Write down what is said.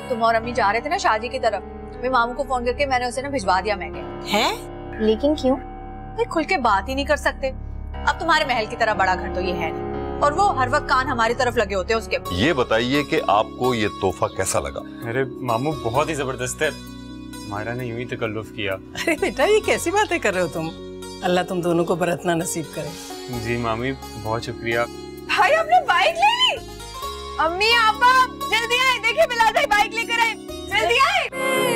जब तुम और अम्मी जा रहे थे ना शादी की तरफ, मैं मामू को फोन करके मैंने उसे ना भिजवा दिया। मैंने है लेकिन क्यों? भाई खुल के बात ही नहीं कर सकते। अब तुम्हारे महल की तरह बड़ा घर तो ये है नहीं, और वो हर वक्त कान हमारी तरफ लगे होते हैं उसके। ये बताइए कि आपको ये तोहफा कैसा लगा? अरे मामू बहुत ही जबरदस्त है, हमारा ने यूं ही तकल्लुफ किया। अरे बेटा ये कैसी बातें कर रहे हो तुम, अल्लाह तुम दोनों को बरतना नसीब करे। जी मामी बहुत शुक्रिया। भाई आपने बाइक ले ली? अम्मी आपा जल्दी आए, देखिए बिलाल भाई बाइक लेकर आए, जल्दी आए।